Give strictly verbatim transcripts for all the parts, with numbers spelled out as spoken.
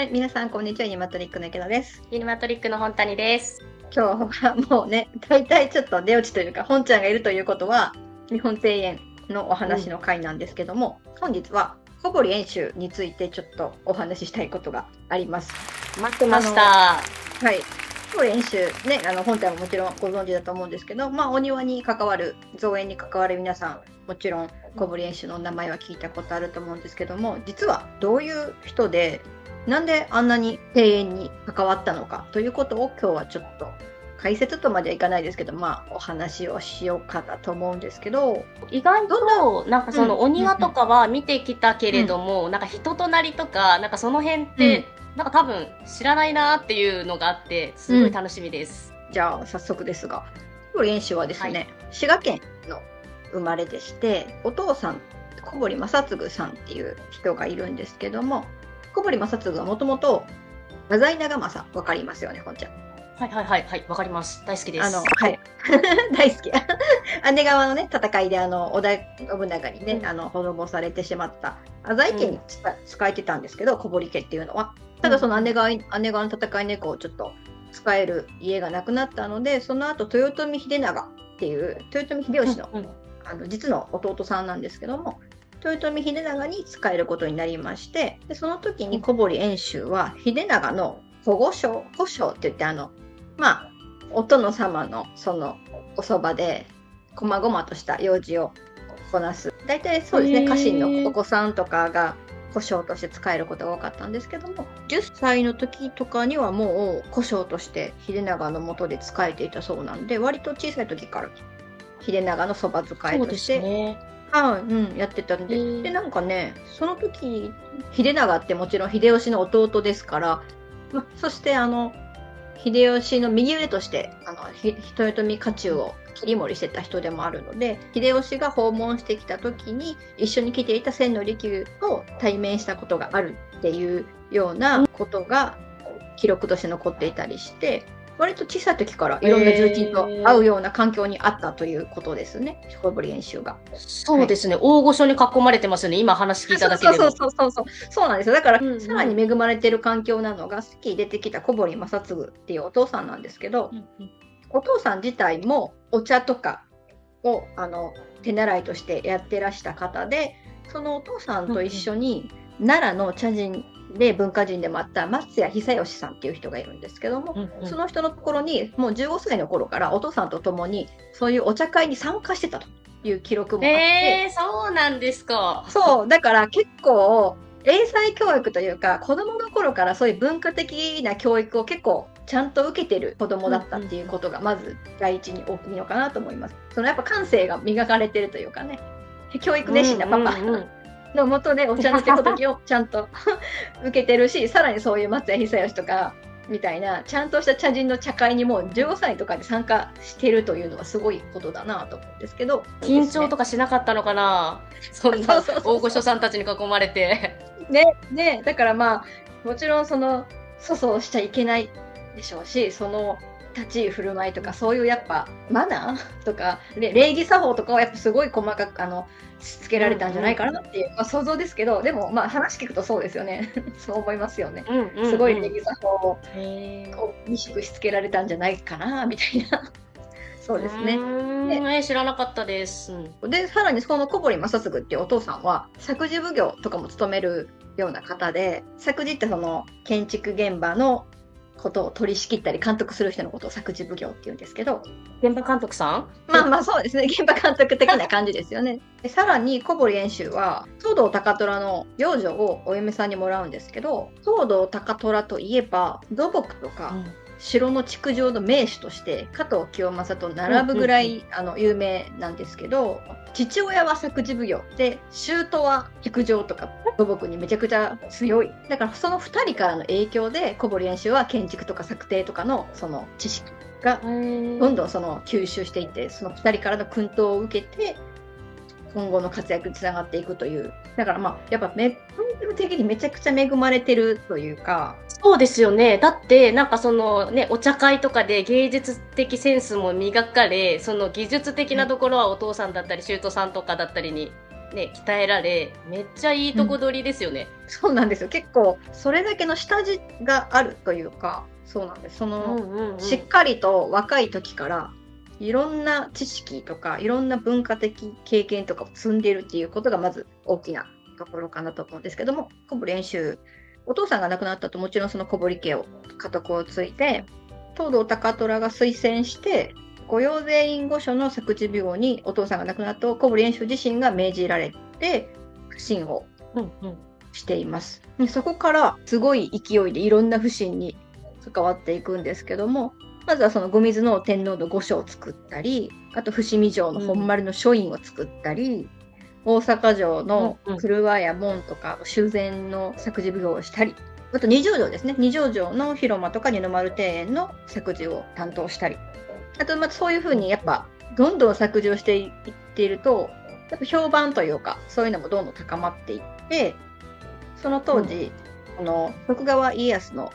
はい、皆さんこんにちは。ユニマトリックの池野です。ユニマトリックの本谷です。今日はもうね、大体ちょっと出落ちというか、本ちゃんがいるということは、日本庭園のお話の回なんですけども、うん、本日は小堀遠州についてちょっとお話ししたいことがあります。待ってました。はい。小堀遠州ね、あの本ちゃんももちろんご存知だと思うんですけど、まあお庭に関わる、造園に関わる皆さん、もちろん小堀遠州の名前は聞いたことあると思うんですけども、実はどういう人で、なんであんなに庭園に関わったのかということを今日はちょっと解説とまではいかないですけど、まあお話をしようかなと思うんですけど、意外となんかそのお庭とかは見てきたけれども、うん、なんか人となりとかなんかその辺って、うん、なんか多分知らないなっていうのがあってすごい楽しみです。うん、じゃあ早速ですが、小堀遠州はですね、はい、滋賀県の生まれでして、お父さん小堀正次さんっていう人がいるんですけども。小堀正次はもともと太宰長政、わかりますよね、本ちゃん。はいはいはいはい、わかります。大好きです。あのはい、大好き。姉川のね戦いであの織田信長にね、うん、あの滅ぼされてしまった太宰家に使えてたんですけど、うん、小堀家っていうのは。ただその姉川、姉川の戦いにこうちょっと使える家がなくなったので、その後豊臣秀長っていう豊臣秀吉の、うんうん、あの実の弟さんなんですけども。豊臣秀長に仕えることになりまして、でその時に小堀遠州は秀長の保護将保将っていって、あのまあお殿様のそのおそばでこまごまとした用事をこなす、大体そうですね、家臣のお子さんとかが小姓として使えることが多かったんですけども、じゅっさいの時とかにはもう小姓として秀長の元で使えていたそうなんで、割と小さい時から秀長のそば使いとして。はい、うん、やってたんで、でなんかね、その時秀長ってもちろん秀吉の弟ですから、ま、そしてあの秀吉の右腕としてあの豊臣家中を切り盛りしてた人でもあるので、秀吉が訪問してきた時に一緒に来ていた千利休と対面したことがあるっていうようなことが記録として残っていたりして。割と小さい時からいろんな重鎮と会うような環境にあったということですね、小堀遠州が。そうですね、はい、大御所に囲まれてますよね、今話聞いただけでも。そうそうそうそう、そうなんですよ。だから、うんうん、さらに恵まれてる環境なのが、さっき出てきた小堀正次っていうお父さんなんですけど、うんうん、お父さん自体もお茶とかをあの手習いとしてやってらした方で、そのお父さんと一緒に奈良の茶人で文化人でもあった松屋久義さんっていう人がいるんですけども、うんうん、その人のところにもうじゅうごさいの頃からお父さんと共にそういうお茶会に参加してたという記録もあって、えー、そうなんですか。そうだから結構英才教育というか、子どもの頃からそういう文化的な教育を結構ちゃんと受けてる子どもだったっていうことがまず第一に大きいのかなと思います。そのやっぱ感性が磨かれてるというかね、教育熱心なパパの元でお茶の手ほどきをちゃんと受けてるし、さらにそういう松屋久義とかみたいなちゃんとした茶人の茶会にもうじゅうごさいとかで参加してるというのはすごいことだなと思うんですけど、緊張とかしなかったのかな、そんな大御所さんたちに囲まれてね、ね、だからまあもちろんその粗相しちゃいけないでしょうし、その立ち居振る舞いとかそういうやっぱマナーとか礼儀作法とかはやっぱすごい細かくあのつけられたんじゃないかなっていう、うんうん、まあ、想像ですけど、でもまあ話聞くとそうですよねそう思いますよね、うんうん、すごい礼儀作法を厳しくしつけられたんじゃないかなみたいなそうですね、で知らなかったです、うん、でさらにその小堀正次っていうお父さんは作事奉行とかも務めるような方で、作事ってその建築現場のことを取り仕切ったり監督する人のことを作事奉行って言うんですけど、現場監督さん、まあまあそうですね、現場監督的な感じですよねでさらに小堀遠州は藤堂高虎の養女をお嫁さんにもらうんですけど、藤堂高虎といえば土木とか、うん、城の築城の名手として加藤清正と並ぶぐらい、うんうんうん、あの有名なんですけど、父親は作事奉行で舅は築城とか土木にめちゃくちゃ強い、だからそのふたりからの影響で小堀遠州は建築とか作庭とかのその知識がどんどんその吸収していって、そのふたりからの薫陶を受けて今後の活躍につながっていくという、だからまあやっぱめ的にめちゃくちゃ恵まれてるというか。そうですよね、だってなんかそのね、お茶会とかで芸術的センスも磨かれ、その技術的なところはお父さんだったり舅さんとかだったりにね、鍛えられ、めっちゃいいとこ取りですよね、うん、そうなんですよ。結構それだけの下地があるというか、そうなんです。その、うんうんうん、しっかりと若い時からいろんな知識とかいろんな文化的経験とかを積んでるっていうことがまず大きなところかなと思うんですけども、こぶ練習、お父さんが亡くなったともちろんその小堀家を家督を継いで、藤堂高虎が推薦して御用税印御所の作地廟にお父さんが亡くなった小堀遠州自身が命じられて普請をしています、うんうん、そこからすごい勢いでいろんな普請に関わっていくんですけども、まずはその御水の天皇の御所を作ったり、あと伏見城の本丸の書院を作ったり、うん、大阪城の古和や門とか修繕の作地廟をしたり、あと二条城ですね、二条城の広間とか二の丸庭園の作事を担当したり、あとまあそういうふうにやっぱどんどん作事をしていっていると、やっぱ評判というかそういうのもどんどん高まっていって、その当時、うん、あの徳川家康の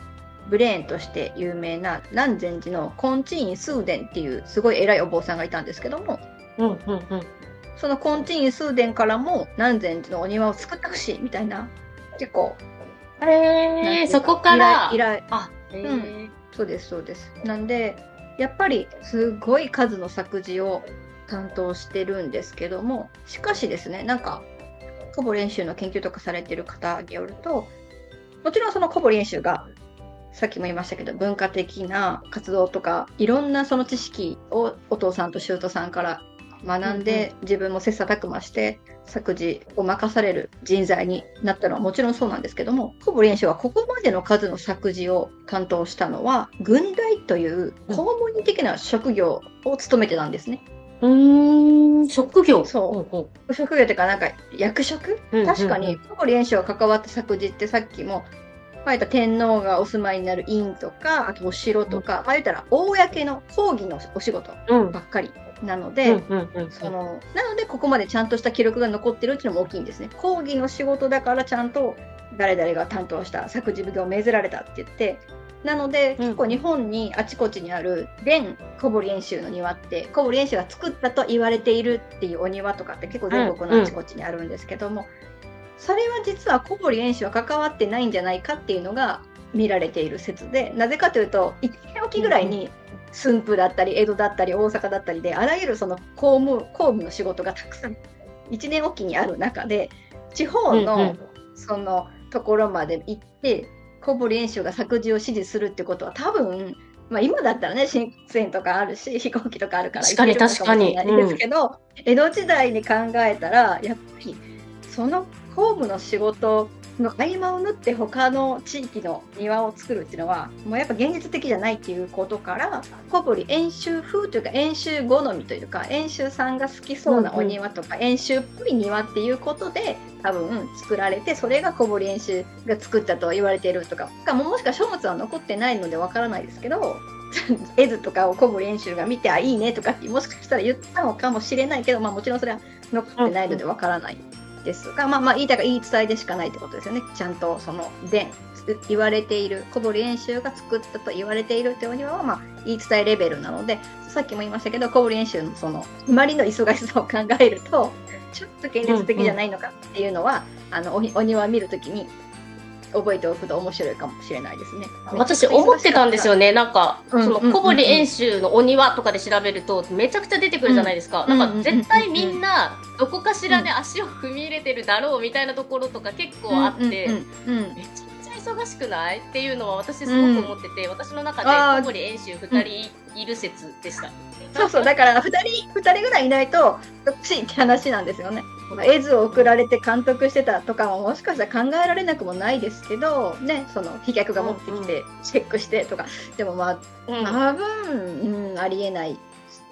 ブレーンとして有名な南禅寺の金地院崇伝っていうすごい偉いお坊さんがいたんですけども、うんうんうん、その金地院崇伝からも南禅寺のお庭を作ってほしいみたいな、結構えー、そこから依頼、あ、えーうん、そうですそうです。なんでやっぱりすごい数の作事を担当してるんですけども、しかしですね、なんか小堀遠州の研究とかされてる方によると、もちろんその小堀遠州がさっきも言いましたけど文化的な活動とかいろんなその知識をお父さんと舅さんから学んで、うんうん、自分も切磋琢磨して作事を任される人材になったのはもちろんそうなんですけども、小堀遠州はここまでの数の作事を担当したのは郡代という公務員的な職業を務めてたんですね。うーん、職業、そう、うんうん、職業っていうかなんか役職、うんうん、確かに小堀遠州が関わった作事ってさっきもまあ、言った天皇がお住まいになる院とか、あとお城とか、うん、まあ、言ったら公の公儀のお仕事ばっかりなので、そのなのでここまでちゃんとした記録が残ってるっていうのも大きいんですね。公儀の仕事だからちゃんと誰々が担当した作事奉行を命ぜられたって言って、なので結構日本にあちこちにある伝小堀遠州の庭って、小堀遠州が作ったと言われているっていうお庭とかって結構全国のあちこちにあるんですけども、うんうん、それは実は小堀遠州は関わってないんじゃないかっていうのが見られている説で、なぜかというといちねんおきぐらいに駿府だったり江戸だったり大阪だったりであらゆるその公務、公務の仕事がたくさんいちねんおきにある中で、地方のそのところまで行って小堀遠州が作事を指示するってことは多分、まあ、今だったらね新幹線とかあるし飛行機とかあるから行けるかもしれないですけど、うん、江戸時代に考えたらやっぱりその公務の仕事の合間を縫って他の地域の庭を作るっていうのはもうやっぱ現実的じゃないっていうことから、小堀遠州風というか遠州好みというか遠州さんが好きそうなお庭とか遠州っぽい庭っていうことで多分作られて、それが小堀遠州が作ったと言われているとか、もしか書物は残ってないのでわからないですけど絵図とかを小堀遠州が見てあいいねとかってもしかしたら言ったのかもしれないけど、まあ、もちろんそれは残ってないのでわからないですが、まあまあ言いたが言い伝えでしかないってことですよね。ちゃんとその伝言われている小堀遠州が作ったと言われているというのはまあ言い伝えレベルなので、さっきも言いましたけど小堀遠州のそのあまりの忙しさを考えるとちょっと現実的じゃないのかっていうのは、うんうん、あのお庭を見るときに覚えておくと面白いかもしれないですね。私思ってたんですよね。なんかその小堀遠州のお庭とかで調べるとめちゃくちゃ出てくるじゃないですか。なんか絶対みんなどこかしらで足を踏み入れてるだろうみたいなところとか結構あって、めちゃくちゃ忙しくないっていうのは私すごく思ってて、私の中で小堀遠州ふたりいる説でした。そうそう、だからふたり、ふたりぐらいいないとどっちって話なんですよね。絵図を送られて監督してたとかももしかしたら考えられなくもないですけどね、その飛脚が持ってきてチェックしてとか、うんうん、でもまあ多分、うん、ありえない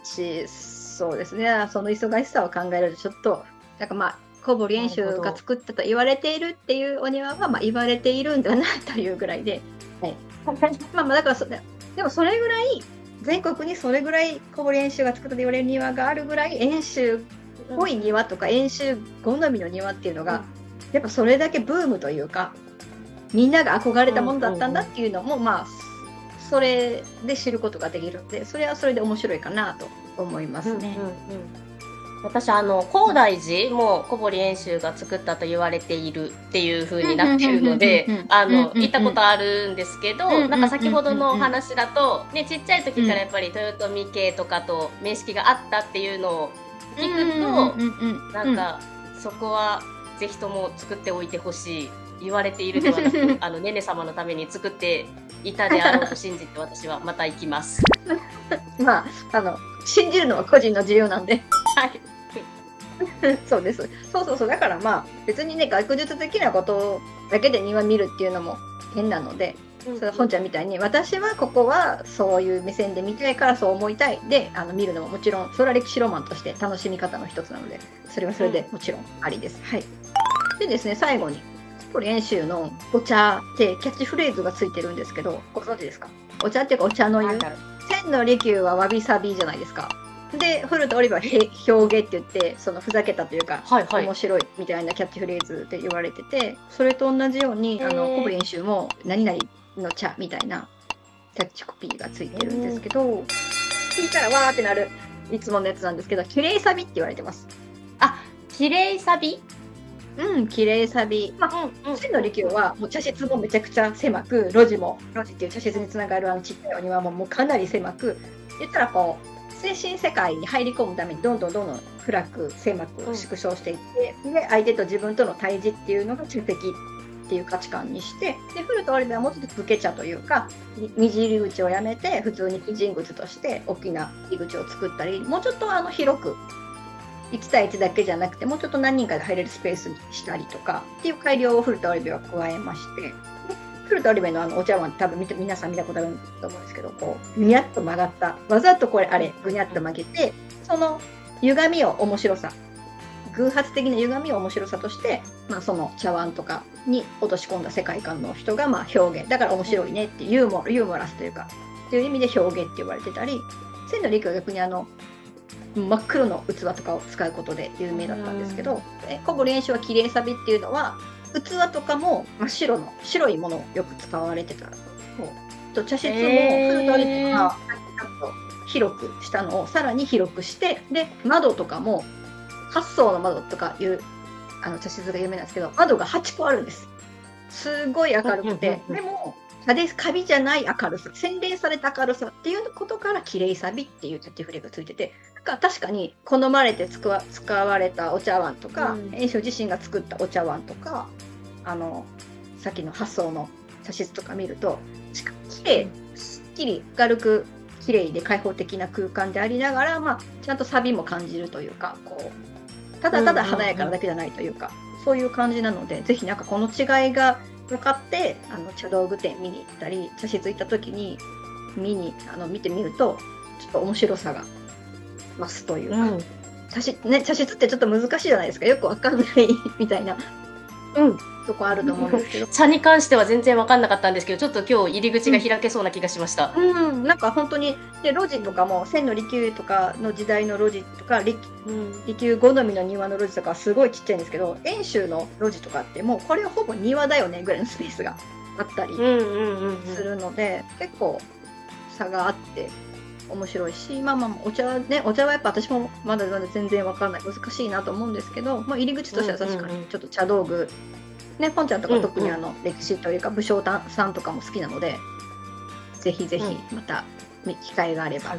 し、そうですね、その忙しさを考えるとちょっとなんかまあ小堀遠州が作ったと言われているっていうお庭はまあ言われているんだなというぐらいで、はい、まあまあだからそでもそれぐらい全国にそれぐらい小堀遠州が作ったと言われる庭があるぐらい遠州濃い庭とか遠州好みの庭っていうのがやっぱそれだけブームというかみんなが憧れたものだったんだっていうのもまあそれで知ることができるので、それはそれで面白いかなと思いますね。うんうんうん、私あの高台寺も小堀遠州が作ったと言われているっていう風になってるので、あの行ったことあるんですけど、なんか先ほどのお話だと、ね、ちっちゃい時からやっぱり豊臣家とかと面識があったっていうのを聞くと、なんかそこはぜひとも作っておいてほしい、言われているではなく、あのねね様のために作っていたであろうと信じて私はまた行きます。まあ、あの信じるのは個人の自由なんで。はい。そうです。そうそうそう。だからまあ別にね、学術的なことだけで庭見るっていうのも変なので、うん、その本ちゃんみたいに私はここはそういう目線で見たいからそう思いたいで、あの見るのももちろんそれは歴史ロマンとして楽しみ方の一つなので、それはそれでもちろんありです。うん、はい。でですね、最後に小堀遠州のお茶ってキャッチフレーズがついてるんですけど、ご存知ですか？お茶っていうかお茶の湯。千の利休はわびさびじゃないですか。で古田オリバーは表現って言って、そのふざけたというか、はい、はい、面白いみたいなキャッチフレーズで言われてて、それと同じようにあの小堀遠州も「何々の茶」みたいなキャッチコピーがついてるんですけど、聞いたらわーってなるいつものやつなんですけど、きれいさびって言われてます。あ、きれいさび。うん、きれいさび。まあ、うん、千の利休はもう茶室もめちゃくちゃ狭く、路地も路地っていう茶室につながるあのちっちゃいお庭ももうかなり狭く、言ったらこう精神世界に入り込むためにどんどんどんどん暗く狭く縮小していって、うん、で相手と自分との対峙っていうのが中的っていう価値観にして、で古田オリバーはもうちょっと武家茶というかにじ入り口をやめて普通に基人口として大きな入り口を作ったり、もうちょっとあの広くいち対いちだけじゃなくてもうちょっと何人かで入れるスペースにしたりとかっていう改良を古田オリバーは加えまして、古田オリバーのあのお茶碗、多分見て皆さん見たことあると思うんですけど、こうぐにゃっと曲がった、わざとこれあれぐにゃっと曲げて、その歪みを面白さ、偶発的な歪みを面白さとして、まあ、その茶碗とかに落とし込んだ世界観の人がまあ表現だから面白いねってユーモ、ユーモラスというかっていう意味で表現って言われてたり、千の利休は逆にあの真っ黒の器とかを使うことで有名だったんですけど、小堀遠州はきれいさびっていうのは器とかも真っ白の白いものをよく使われてた。そう、茶室も古田オリバーが広くしたのをさらに広くして、で窓とかもはっ層の窓とかいうあの茶室が有名なんですけど、窓がはっ個あるんです。すごい明るくて、でもカビじゃない明るさ、洗練された明るさっていうことからきれいさびっていうキャッチフレーズがついてて、なんか確かに好まれて使わ、使われたお茶碗とか、うん、遠州自身が作ったお茶碗とか、あのさっきの発想の茶室とか見るときれい、すっきり明るくきれいで開放的な空間でありながら、まあ、ちゃんとサビも感じるというか、こうただただ華やかなだけじゃないというか、そういう感じなので、ぜひなんかこの違いが分かって、あの茶道具店見に行ったり茶室行った時に見にあの見てみるとちょっと面白さが増すというか、うん、茶室ね、茶室ってちょっと難しいじゃないですか、よく分かんないみたいな。うん、そこあると思うんですけど茶に関しては全然分かんなかったんですけど、ちょっと今日入り口が開けそうな気がしました。うん、うん、なんか本当にで路地とかも千の利休とかの時代の路地とか 利,、うん、利休好みの庭の路地とかはすごいちっちゃいんですけど、遠州の路地とかってもうこれはほぼ庭だよねぐらいのスペースがあったりするので、結構差があって面白いし、まあまあお茶はね、お茶はやっぱ私もまだまだ全然わからない、難しいなと思うんですけど、まあ、入り口としては確かにちょっと茶道具ね、ポンちゃんとか特にあの歴史というか武将さんとかも好きなので、ぜひぜひまた機会があれば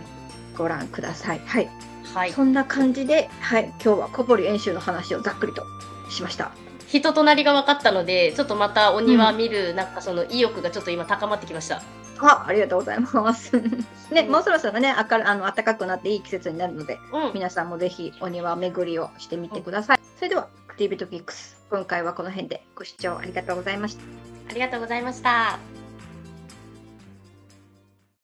ご覧ください。はい、はい、そんな感じで、はい、今日は小堀遠州の話をざっくりとしました。人となりが分かったので、ちょっとまたお庭見る、うん、なんかその意欲がちょっと今高まってきました。あ、ありがとうございます。ね、もうそろそろね、あかあの暖かくなっていい季節になるので、うん、皆さんもぜひお庭巡りをしてみてください。うん、それでは、アクティビトピックス、今回はこの辺でご視聴ありがとうございました。ありがとうございました。